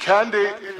Kandy.